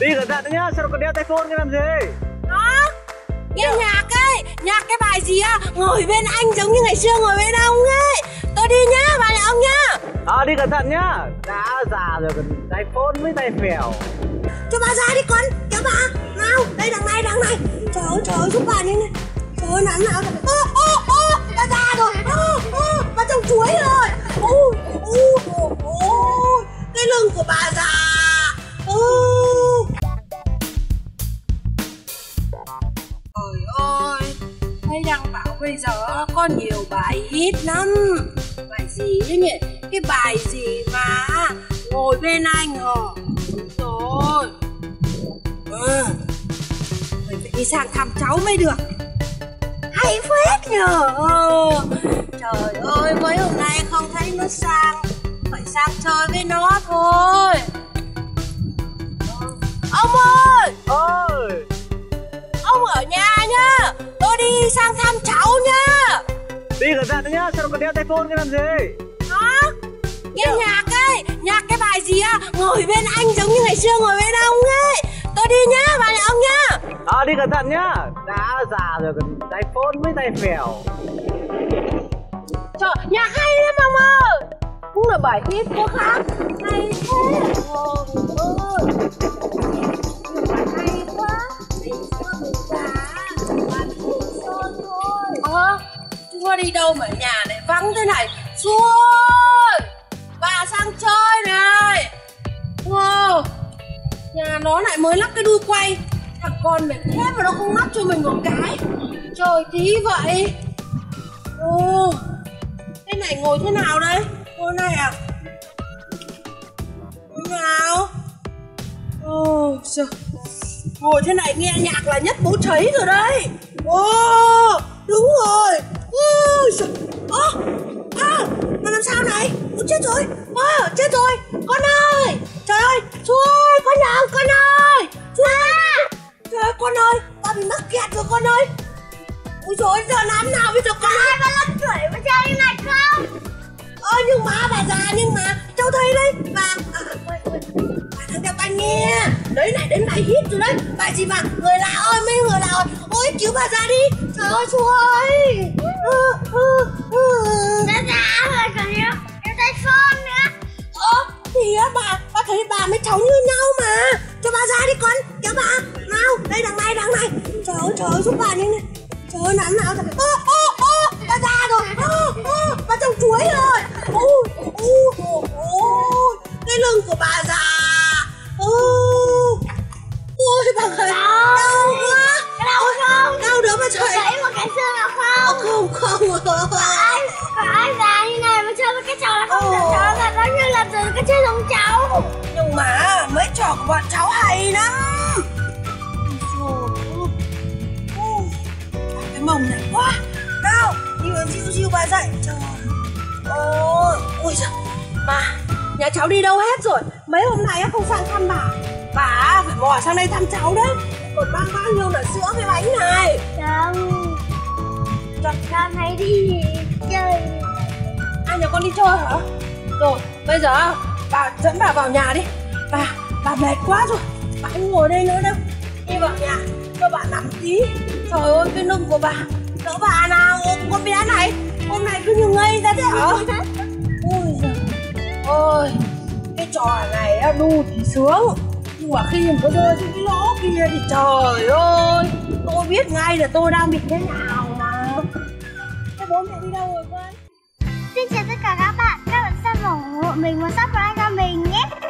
Đi cẩn thận nhá, sao còn đeo tai phone cái làm gì? Đó, nghe yeah. Nhạc ấy, nhạc cái bài gì á, ngồi bên anh giống như ngày xưa ngồi bên ông ấy. Tôi đi nhá, bà lại ông nhá. Ờ, đi cẩn thận nhá, đã già rồi còn tai phone với tai phèo. Cho bà ra đi con, kéo bà, nào, đây đằng này, trời ơi giúp bà đi này. Trời ơi, nắn nào, ô, bà già rồi, ô, bà trồng chuối rồi. Ôi, cái lưng của bà già. Trời ơi, thầy đang bảo bây giờ có nhiều bài hit lắm. Bài gì thế nhỉ? Cái bài gì mà ngồi bên anh hả? Rồi. Mình phải đi sang thăm cháu mới được. Hay phết nhờ. Trời ơi, mấy hôm nay không thấy nó sang, phải sang chơi với nó thôi. Ông ơi! Ôi! Ông ở nhà nhá! Tôi đi sang thăm cháu nhá! Đi cẩn thận nhá! Sao còn đeo tai phone cái làm gì? Đó! Nghe yeah. Nhạc ấy! Nhạc cái bài gì á? Ngồi bên anh giống như ngày xưa ngồi bên ông ấy! Tôi đi nhá! Bà lại ông nhá! Đó! Đi cẩn thận nhá! Đã già rồi còn tai phone với tai phèo! Trời! Nhạc hay lắm ông ơi! Cũng là bài hit có khác! Hay thế! Ôi! Chưa đi đâu mà nhà này vắng thế này. Chú ơi, bà sang chơi này. Wow, nhà nó lại mới lắp cái đu quay. Thằng con mệt thế mà nó không lắp cho mình một cái. Trời tí vậy. Ồ, cái này ngồi thế nào đây? Ngồi này à? Ngồi nào? Ồ, trời. Ngồi thế này nghe nhạc là nhất bố cháy rồi đấy. Wow, đúng rồi. Ôi giời, mà làm sao này? Ôi chết rồi, chết rồi. Con ơi, trời ơi, chú ơi, con nào, con ơi. Chú ơi, trời ơi, con ơi, ba bị mắc kẹt rồi con ơi. Ôi trời ơi, giờ làm nào bây giờ con ơi. Ba lắc tuổi với chơi như này không? Ôi nhưng mà bà già, nhưng mà cháu thấy đấy, bà, bà đang đeo tai nghe. Đấy này, đến bài hit rồi đấy, bài gì mà người lạ ơi, mấy người lạ ơi. Ôi cứu bà ra đi, trời ơi chú ơi. Đã già rồi còn yêu em thấy con nữa. Thì á bà thấy bà mới cháu như nhau mà. Cho bà ra đi con, kéo bà, nào, đây đằng này, trời ơi giúp bà đi này. Trời ơi nắn nào, ô, bà già rồi, ô, bà trồng chuối rồi. Ôi, cái lưng của bà già. Ôi bà ơi, đau quá. Đau không? Đau đớn mà trời. Thấy một cái xương nào không? Không. Bà ơi già như này mà chơi với cái trò là không được. Cháu là nó như là từ cái chơi giống cháu. Nhưng mà mấy trò của bọn cháu hay lắm. Cái mông này quá. Đau. Dìu bà dậy. Trời ơi. Ôi giời. Mà nhà cháu đi đâu hết rồi. Mấy hôm nay không sang thăm bà. Bà phải mò sang đây thăm cháu đấy. Còn mang bao nhiêu là sữa với bánh này. Không, con hãy đi chơi. Nhà con đi chơi hả? Rồi, bây giờ bà dẫn bà vào nhà đi. Bà mệt quá rồi. Bà không ngồi đây nữa đâu. Đi vào nhà, cho bà nằm tí. Trời ơi, cái lưng của bà. Đỡ bà nào, con bé này. Hôm nay cứ như ngây ra thế hả? Ôi giời ơi. Cái trò này đu thì sướng, nhưng mà khi mình có rơi xuống cái lỗ kia thì trời ơi, tôi biết ngay là tôi đang bị thế nào mà. Thế bố mẹ đi đâu rồi con? Xin chào tất cả các bạn xem ủng hộ mình và subscribe cho mình nhé.